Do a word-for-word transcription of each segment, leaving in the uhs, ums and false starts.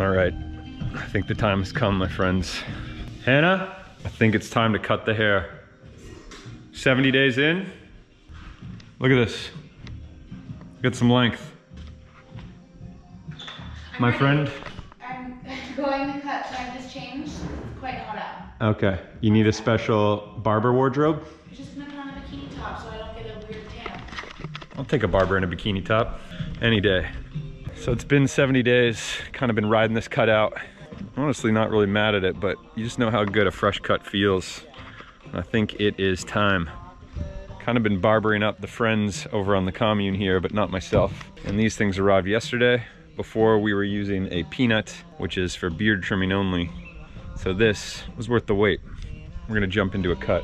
All right, I think the time has come, my friends. Hannah, I think it's time to cut the hair. seventy days in, look at this. Get some length. My I'm friend? I'm going to cut, so I just changed. It's quite hot out. Okay, you need a special barber wardrobe? I'm just gonna put on a bikini top so I don't get a weird tan. I'll take a barber in a bikini top any day. So it's been seventy days, kind of been riding this cut out. Honestly, not really mad at it, but you just know how good a fresh cut feels. I think it is time. Kind of been barbering up the friends over on the commune here, but not myself. And these things arrived yesterday. Before, we were using a peanut, which is for beard trimming only. So this was worth the wait. We're gonna jump into a cut.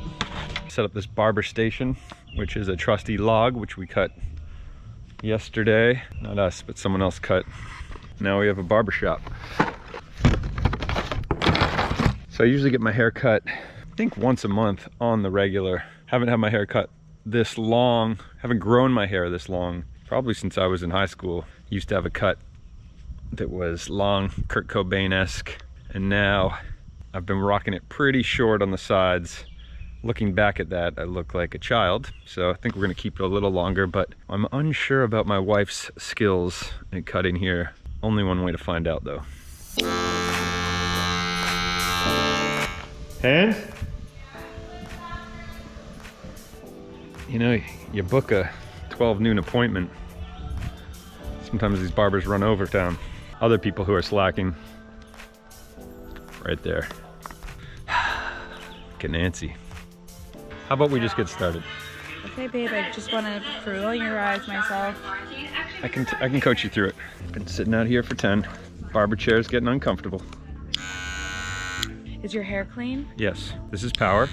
Set up this barber station, which is a trusty log, which we cut yesterday. Not us, but someone else cut. Now we have a barber shop. So I usually get my hair cut, I think once a month on the regular. Haven't had my hair cut this long, haven't grown my hair this long, probably since I was in high school. Used to have a cut that was long, Kurt Cobain-esque, and now I've been rocking it pretty short on the sides. Looking back at that, I look like a child, so I think we're gonna keep it a little longer, but I'm unsure about my wife's skills at cutting here. Only one way to find out, though. Hands? You know, you book a twelve noon appointment. Sometimes these barbers run over town. Other people who are slacking. Right there. Get antsy. How about we just get started? Okay, babe, I just want to familiarize myself. I can, t I can coach you through it. Been sitting out here for ten. Barber chair's getting uncomfortable. Is your hair clean? Yes, this is power.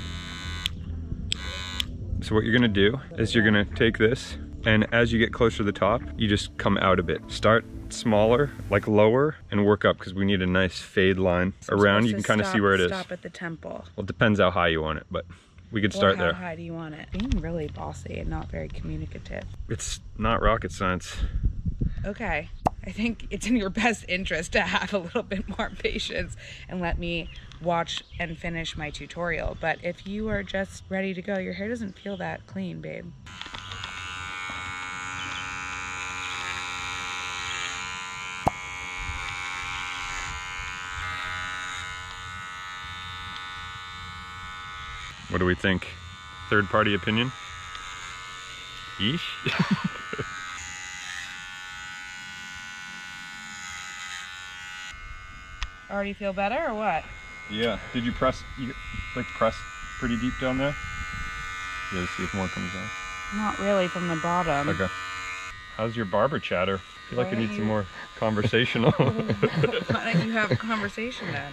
So what you're gonna do is you're gonna take this, and as you get closer to the top, you just come out a bit. Start smaller, like lower, and work up, because we need a nice fade line. So around, you can kind of see where it is. Stop at the temple. Well, it depends how high you want it, but we could start there. How high do you want it? Being really bossy and not very communicative. It's not rocket science. Okay, I think it's in your best interest to have a little bit more patience and let me watch and finish my tutorial. But if you are just ready to go, your hair doesn't feel that clean, babe. What do we think? Third party opinion? Yeesh. Already feel better or what? Yeah. Did you press, you, like press pretty deep down there? Yeah, let's see if more comes out. Not really, from the bottom. Okay. How's your barber chatter? I feel Why like I need you... some more conversational. Why don't you have a conversation then?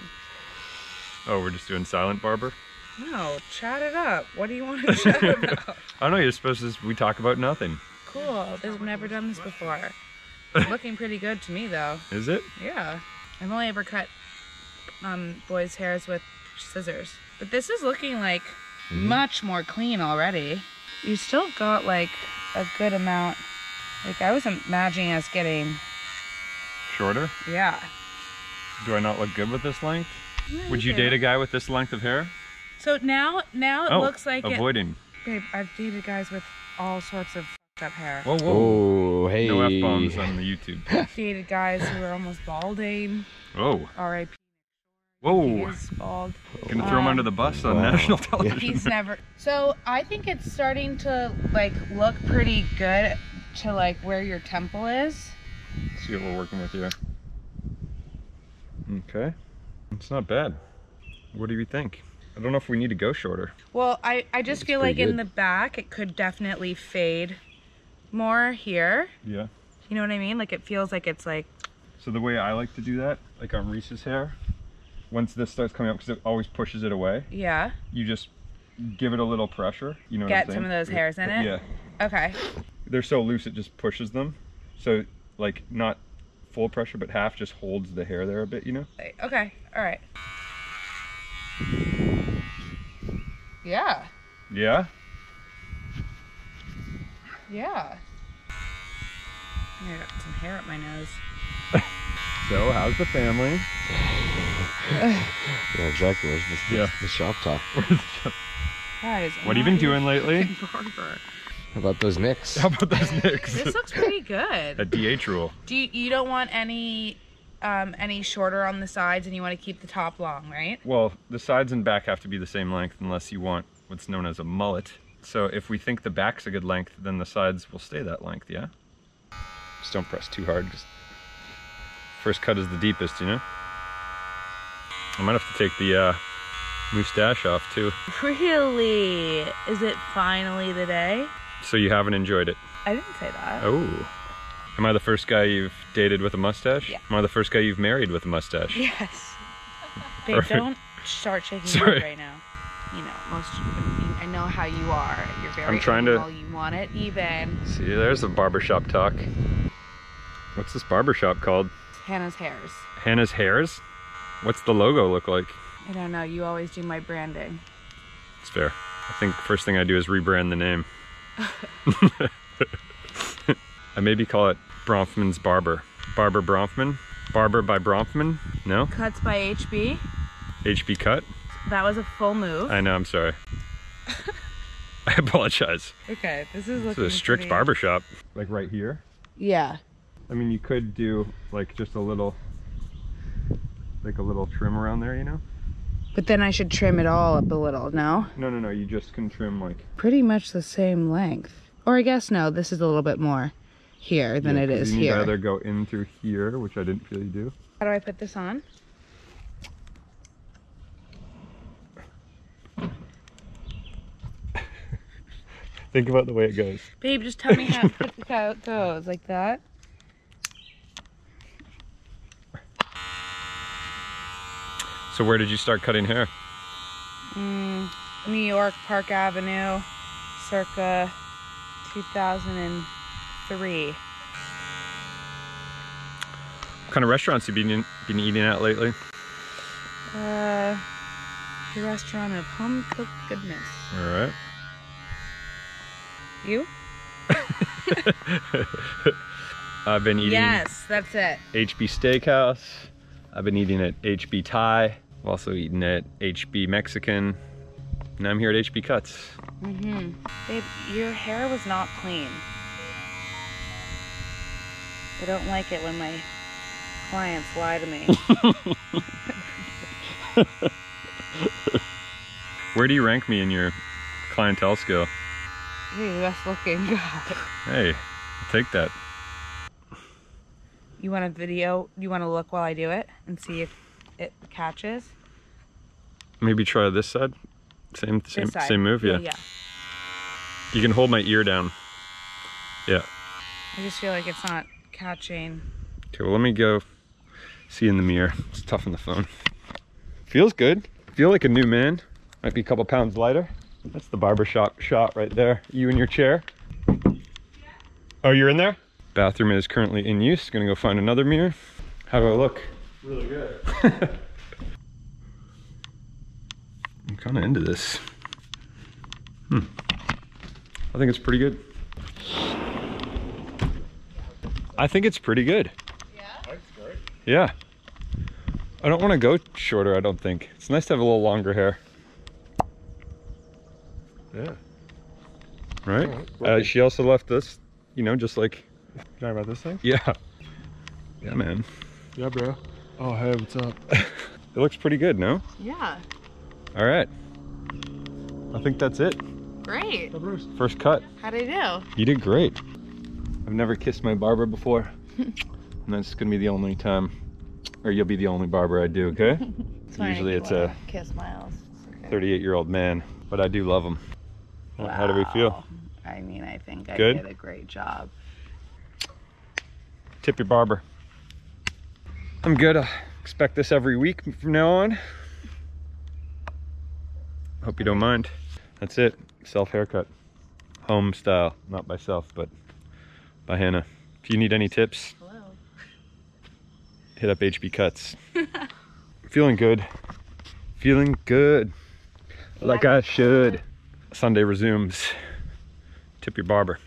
Oh, we're just doing silent barber? No, chat it up. What do you want to chat about? I don't know, you're supposed to, we talk about nothing. Cool, I've never done this before. It's looking pretty good to me though. Is it? Yeah. I've only ever cut Um, boys' hairs with scissors. But this is looking like mm-hmm. much more clean already. You still got like a good amount. Like I was imagining us getting shorter? Yeah. Do I not look good with this length? Yeah, Would you date a guy with this length of hair? So now now it oh, looks like avoiding. It, babe, I've dated guys with all sorts of up hair. Whoa, whoa. Oh, hey. No F-bombs on the YouTube. I've dated guys who are almost balding. Oh. R I P Whoa! He's bald. Gonna throw um, him under the bus on wow. national television. He's never. So I think it's starting to like look pretty good to like where your temple is. Let's see what we're working with here. Okay, it's not bad. What do you think? I don't know if we need to go shorter. Well, I I just it's feel like good. In the back it could definitely fade more here. Yeah. You know what I mean? Like it feels like it's like. So the way I like to do that, like on Reese's hair. Once this starts coming up, because it always pushes it away. Yeah. You just give it a little pressure. You know what I'm saying? Get some of those hairs in it? Yeah. Okay. They're so loose, it just pushes them. So, like, not full pressure, but half just holds the hair there a bit, you know? Okay. All right. Yeah. Yeah? Yeah. I got some hair up my nose. So, how's the family? Yeah, exactly. Where's the, yeah. the shop talk? Where's the Guys, what have you been doing lately? Barber. How about those Knicks? How about those Knicks? This looks pretty good. A D H rule. Do you, you don't want any um, any shorter on the sides, and you want to keep the top long, right? Well, the sides and back have to be the same length unless you want what's known as a mullet. So if we think the back's a good length, then the sides will stay that length, yeah? Just don't press too hard, because first cut is the deepest, you know? I might have to take the uh, mustache off too. Really? Is it finally the day? So you haven't enjoyed it? I didn't say that. Oh. Am I the first guy you've dated with a mustache? Yeah. Am I the first guy you've married with a mustache? Yes. Babe, don't start shaking your head right now. You know, most, I know how you are. You're very I'm trying to, you want it even. See, there's the barbershop talk. What's this barbershop called? Hannah's Hairs. Hannah's Hairs? What's the logo look like? I don't know, you always do my branding. It's fair. I think first thing I do is rebrand the name. I maybe call it Bronfman's Barber. Barber Bronfman? Barber by Bronfman? No? Cuts by H B? H B Cut? That was a full move. I know, I'm sorry. I apologize. Okay, this is looking This is a strict barbershop. Like right here? Yeah. I mean, you could do like just a little, like a little trim around there, you know? But then I should trim it all up a little, no? No, no, no, you just can trim like... pretty much the same length. Or I guess no, this is a little bit more here than yeah, it is you here. You either go in through here, which I didn't really do. How do I put this on? Think about the way it goes. Babe, just tell me how, how it goes, like that. So where did you start cutting hair? Mm, New York, Park Avenue, circa two thousand three. What kind of restaurants have you been, been eating at lately? Uh, the restaurant of home-cooked goodness. All right. You? I've been eating... Yes, that's it. H B Steakhouse. I've been eating at H B Thai. I've also eaten at H B Mexican, and I'm here at H B Cuts. Mm-hmm. Babe, your hair was not clean. I don't like it when my clients lie to me. Where do you rank me in your clientele scale? You're the best looking guy. Hey, I'll take that. You want a video? You want to look while I do it and see if it catches? Maybe try this side. Same, same, side. same move, yeah. yeah. You can hold my ear down. Yeah. I just feel like it's not catching. Okay, well let me go see in the mirror. It's tough on the phone. Feels good. Feel like a new man. Might be a couple pounds lighter. That's the barbershop shot right there. You in your chair? Yeah. Oh, you're in there? Bathroom is currently in use. Gonna go find another mirror. How do I look? Really good. I'm kind of into this. Hmm. I think it's pretty good. I think it's pretty good. Yeah? That's great. Yeah. I don't want to go shorter, I don't think. It's nice to have a little longer hair. Yeah. Right? Right. Uh, she also left this, you know, just like... Talking about this thing? Yeah. Yeah, man. Yeah, bro. Oh, hey, what's up? It looks pretty good, no? Yeah. All right. I think that's it. Great. First cut. How'd I do? You did great. I've never kissed my barber before. And that's going to be the only time, or you'll be the only barber I do, okay? Usually it's a kiss Miles. thirty-eight-year-old man, but I do love him. Wow. How do we feel? I mean, I think I good? did a great job. Tip your barber. I'm good. I expect this every week from now on. Hope you don't mind. That's it. Self haircut. Home style. Not by self, but by Hannah. If you need any tips, hello. Hit up H B Cuts. Feeling good. Feeling good. Like I should. Sunday resumes. Tip your barber.